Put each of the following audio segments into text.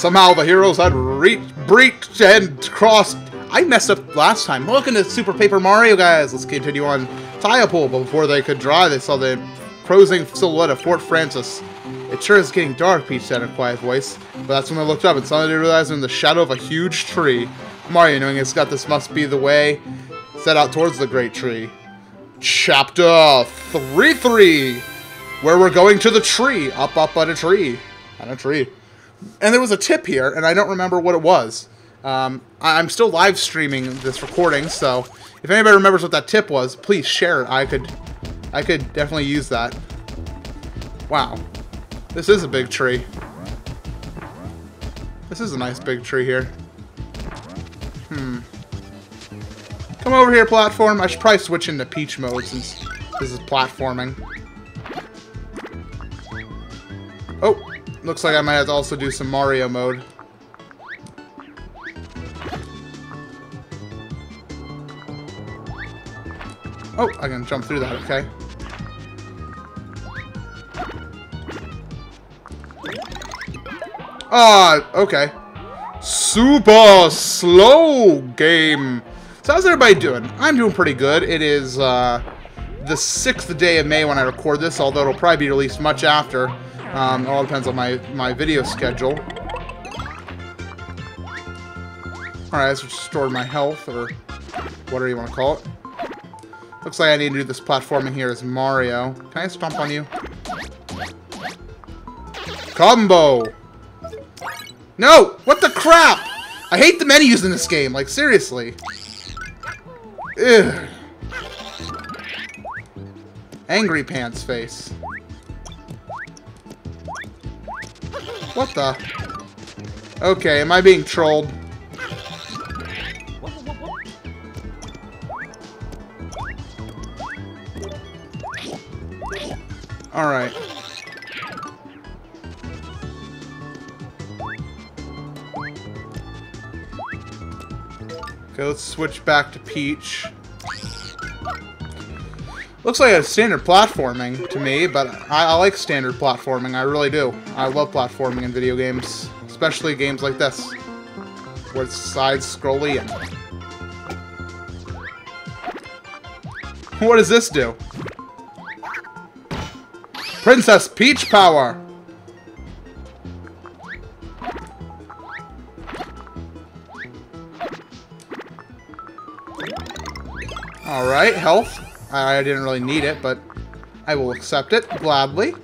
Somehow the heroes had breached and crossed. I messed up last time. Welcome to Super Paper Mario, guys. Let's continue on Firepool, but before they could draw, they saw the imposing silhouette of Fort Francis. It sure is getting dark, Peach said in a quiet voice, but that's when I looked up and suddenly realized in the shadow of a huge tree. Mario, knowing it's got this must be the way, set out towards the great tree. Chapter 3-3, where we're going to the tree, up on a tree, And there was a tip here, and I don't remember what it was. I'm still live streaming this recording, so if anybody remembers what that tip was, please share it. I could definitely use that. Wow. This is a big tree. This is a nice big tree here. Come over here, platform. I should probably switch into Peach mode since this is platforming. Oh, looks like I might have to also do some Mario mode. Oh, I can jump through that, okay. Okay. Super slow game. So how's everybody doing? I'm doing pretty good. It is the 6th day of May when I record this, although it'll probably be released much after. It all depends on my video schedule. Alright, let's restore my health, or whatever you want to call it. Looks like I need to do this platforming here as Mario. Can I stomp on you? Combo! No! What the crap? I hate the menus in this game. Like, seriously. Ugh. Angry pants face. What the? Okay, am I being trolled? Alright. Okay, let's switch back to Peach. Looks like a standard platforming to me, but I like standard platforming. I really do. I love platforming in video games, especially games like this, where it's side-scrolly and... What does this do? Princess Peach power! Alright, health. I didn't really need it, but I will accept it gladly.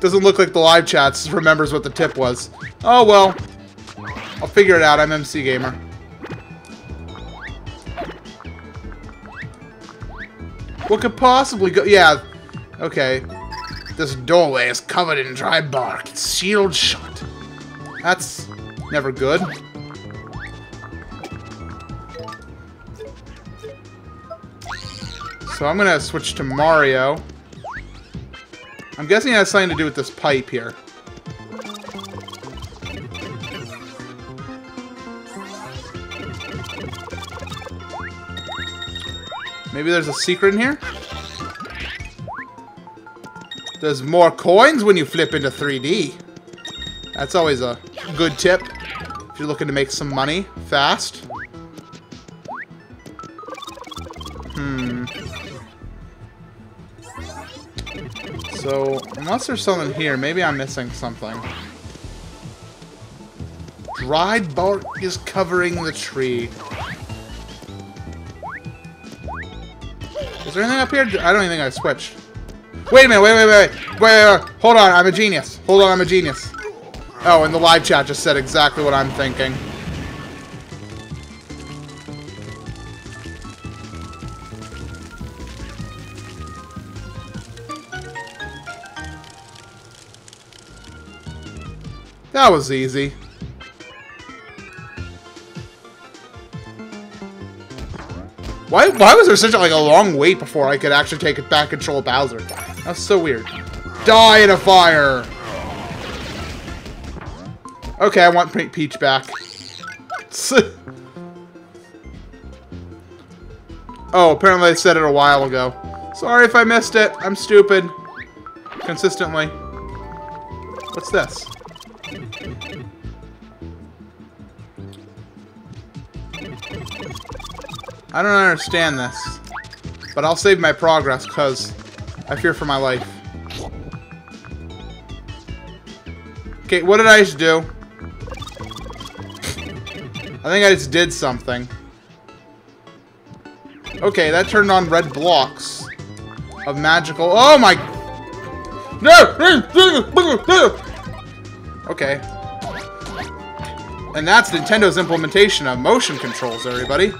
Doesn't look like the live chat remembers what the tip was. Oh well. I'll figure it out. I'm MC Gamer. What could possibly go? Yeah. Okay. This doorway is covered in dry bark. It's sealed shut. That's never good. So I'm going to switch to Mario. I'm guessing it has something to do with this pipe here. Maybe there's a secret in here? There's more coins when you flip into 3D. That's always a good tip if you're looking to make some money fast. So, unless there's something here, maybe I'm missing something. Dried bark is covering the tree. Is there anything up here? I don't even think I switched. Wait a minute, wait. Hold on, I'm a genius. Oh, and the live chat just said exactly what I'm thinking. That was easy. Why was there such a long wait before I could actually take it back control of Bowser? That's so weird. Die in a fire! Okay, I want Peach back. Oh, apparently I said it a while ago. Sorry if I missed it. I'm stupid. Consistently. What's this? I don't understand this. But I'll save my progress, because I fear for my life. Okay, what did I just do? I think I just did something. Okay, that turned on red blocks of magical. Oh my! Okay. And that's Nintendo's implementation of motion controls, everybody.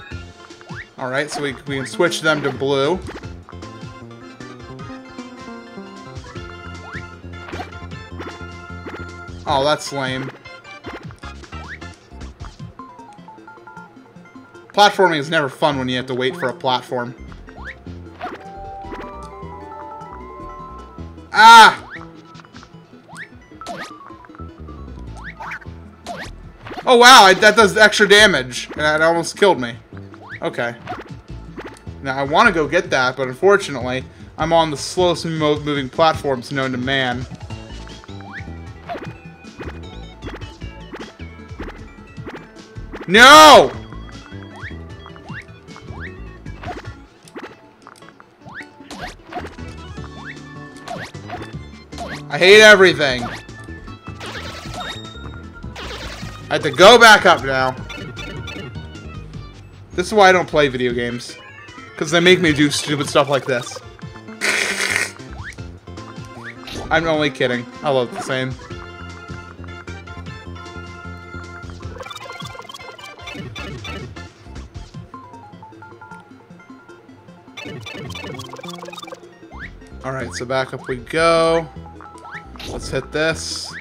Alright, so we can switch them to blue. Oh, that's lame. Platforming is never fun when you have to wait for a platform. Ah! Oh wow, that does extra damage. And that almost killed me. Okay. Now I want to go get that, but unfortunately, I'm on the slowest moving platforms known to man. No! I hate everything. I have to go back up now. This is why I don't play video games. Because they make me do stupid stuff like this. I'm only kidding. I love the same. Alright, so back up we go. Let's hit this.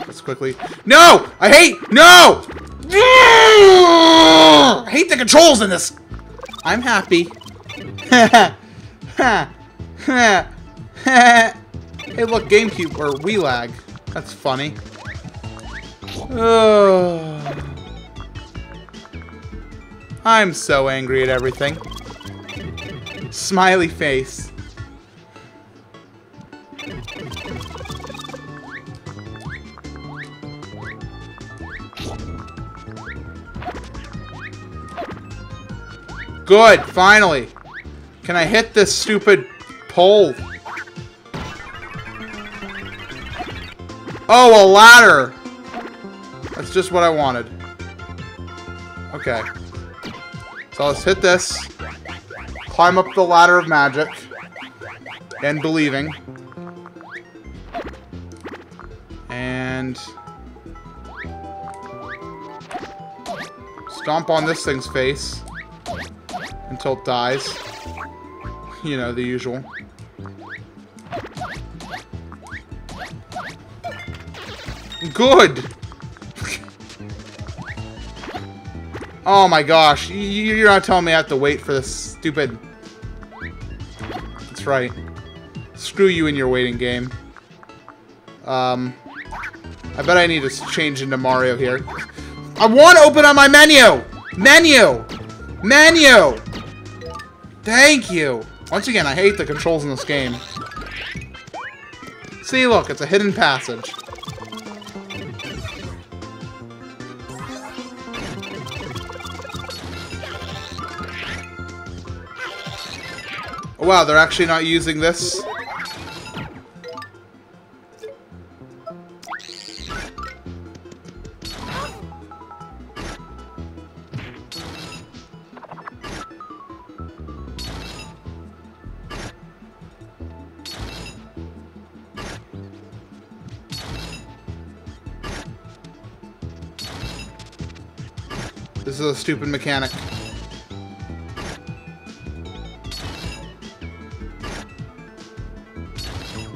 Let's quickly. No! I hate! No! I hate the controls in this! I'm happy. Hey, look, GameCube or Wii lag. That's funny. I'm so angry at everything. Smiley face. Good, finally. Can I hit this stupid pole? Oh, a ladder. That's just what I wanted. Okay. So let's hit this. Climb up the ladder of magic. And believing. And stomp on this thing's face. Until it dies. You know, the usual. Good! Oh my gosh, you're not telling me I have to wait for this stupid... That's right. Screw you in your waiting game. I bet I need to change into Mario here. I want to open up my menu! Menu! Menu! Thank you! Once again, I hate the controls in this game. See, look, it's a hidden passage. Oh, wow, they're actually not using this. This is a stupid mechanic.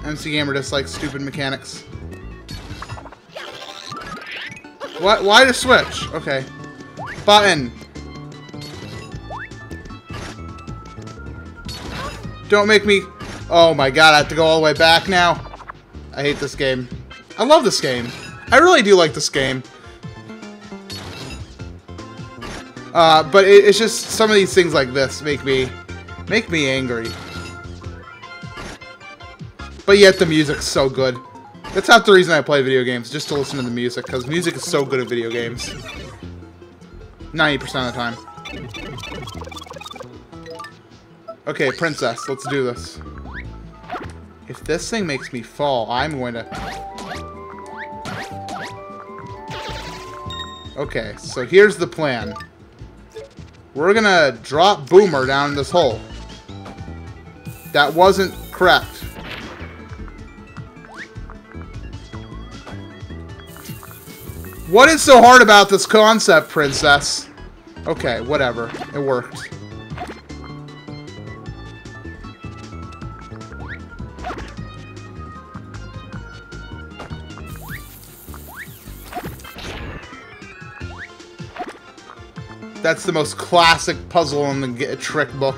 MC Gamer dislikes stupid mechanics. What? Why to switch? Okay. Button. Don't make me... Oh my god, I have to go all the way back now. I hate this game. I love this game. I really do like this game. But it's just some of these things like this make me angry. But yet the music's so good. That's half the reason I play video games, just to listen to the music, because music is so good at video games. 90% of the time. Okay, princess, let's do this. If this thing makes me fall, I'm going to... Okay, so here's the plan. We're gonna drop Boomer down in this hole. That wasn't correct. What is so hard about this concept, princess? Okay, whatever. It worked. That's the most classic puzzle in the trick book.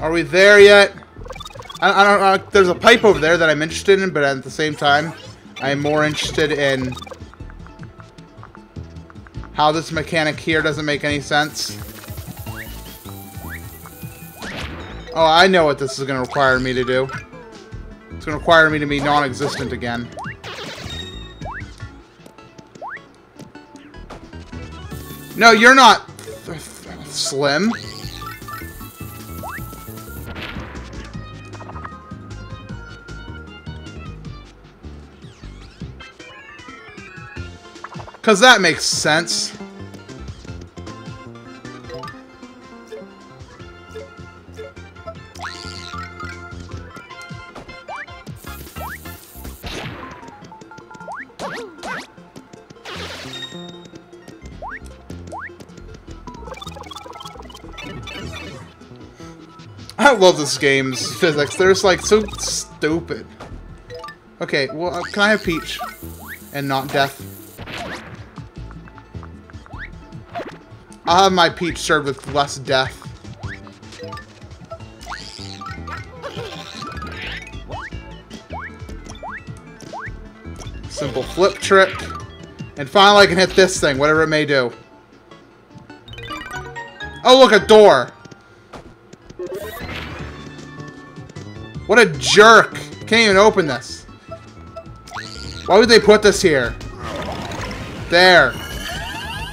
Are we there yet? I don't, there's a pipe over there that I'm interested in, but at the same time, I'm more interested in how this mechanic here doesn't make any sense. Oh, I know what this is going to require me to do. It's going to require me to be non-existent again. No, you're not slim. Because that makes sense. I love this game's physics. They're just, like, so stupid. Okay, well, can I have Peach? And not Death? I'll have my Peach served with less death. Simple flip trick. And finally I can hit this thing, whatever it may do. Oh look, a door! What a jerk! Can't even open this. Why would they put this here? There.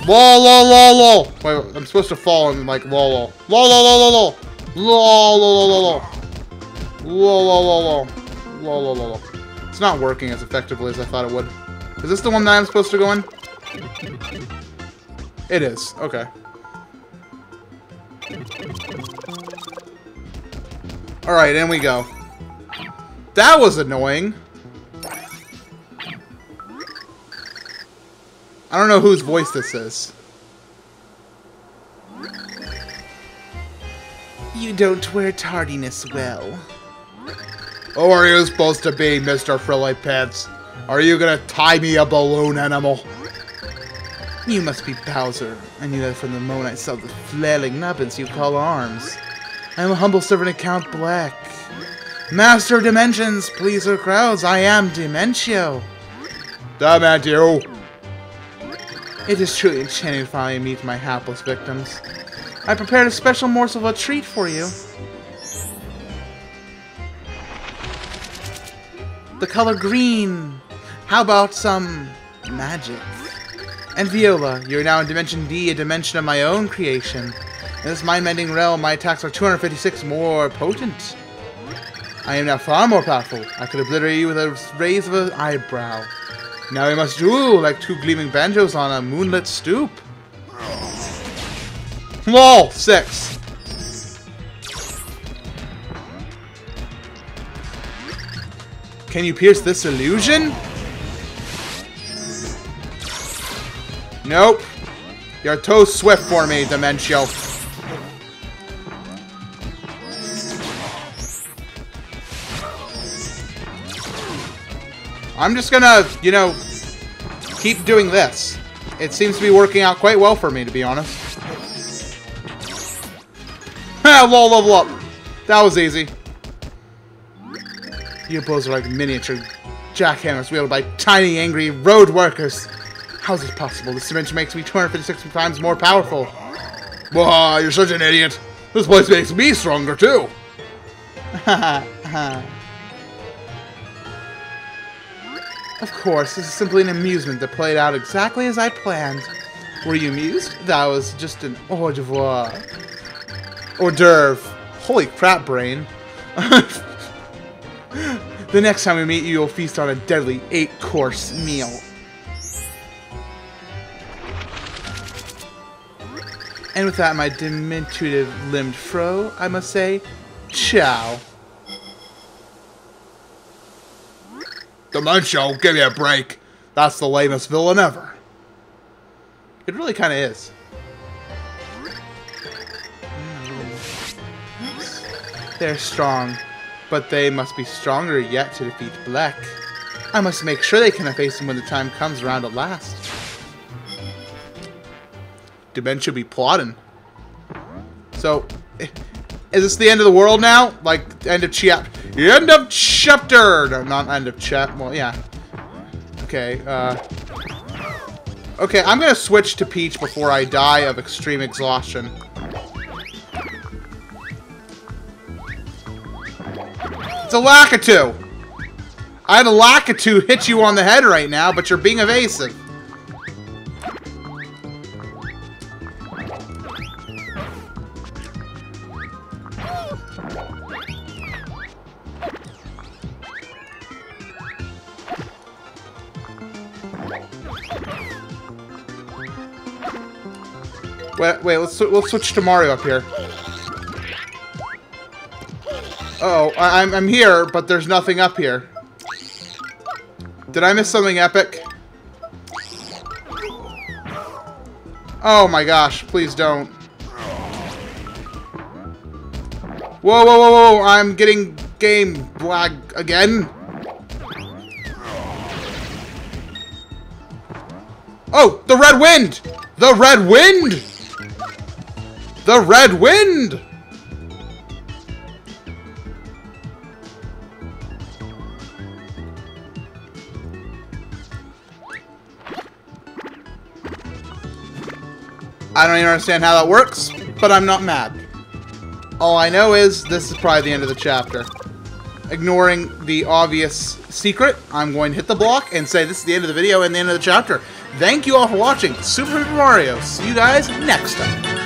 Lol lol lol lol. Wait, I'm supposed to fall and like lol lol. Lol lol lol lol. Lol lol lol lol. Lol lol lol. Lol lol lol. It's not working as effectively as I thought it would. Is this the one that I'm supposed to go in? It is. Okay. All right, in we go. That was annoying. I don't know whose voice this is. You don't wear tardiness well. Oh, are you supposed to be, Mr. Frilly Pants? Are you gonna tie me a balloon animal? You must be Bowser. I knew that from the moment I saw the flailing nubbins you call arms. I am a humble servant of Count Black. Master of Dimensions, pleaser crowds, I am Dimentio. Dimentio. It is truly enchanting to finally meet my hapless victims. I prepared a special morsel of a treat for you. The color green. How about some magic? And Viola, you're now in Dimension D, a dimension of my own creation. In this mind-mending realm, my attacks are 256 more potent. I am now far more powerful. I could obliterate you with a raise of an eyebrow. Now we must duel like two gleaming banjos on a moonlit stoop. LOL! 6. Can you pierce this illusion? Nope. You're too swift for me, Dimentio. I'm just gonna, you know, keep doing this. It seems to be working out quite well for me, to be honest. Ha! Lol, level up. That was easy. You bows are like miniature jackhammers wielded by tiny, angry road workers. How's this possible? This dimension makes me 256 times more powerful. Wah, you're such an idiot. This place makes me stronger, too. Of course, this is simply an amusement that played out exactly as I planned. Were you amused? That was just an hors d'oeuvre. Hors d'oeuvre. Holy crap, brain. The next time we meet you, you'll feast on a deadly 8-course meal. And with that, my diminutive-limbed fro, I must say, ciao. Dimentio, give me a break. That's the lamest villain ever. It really kind of is. They're strong, but they must be stronger yet to defeat Bleck. I must make sure they can face him when the time comes around at last. Dimension be plotting. So, is this the end of the world now? Like, end of chapter! No, not end of chapter. Well, yeah. Okay, okay, I'm gonna switch to Peach before I die of extreme exhaustion. It's a Lakitu! I had a Lakitu hit you on the head right now, but you're being evasive. Wait, we'll switch to Mario up here. Uh-oh, I'm here, but there's nothing up here. Did I miss something epic? Oh my gosh, please don't. Whoa, whoa, whoa, whoa, I'm getting game lag again? Oh, the red wind! The red wind! The red wind! I don't even understand how that works, but I'm not mad. All I know is this is probably the end of the chapter. Ignoring the obvious secret, I'm going to hit the block and say this is the end of the video and the end of the chapter. Thank you all for watching Super Paper Mario. See you guys next time.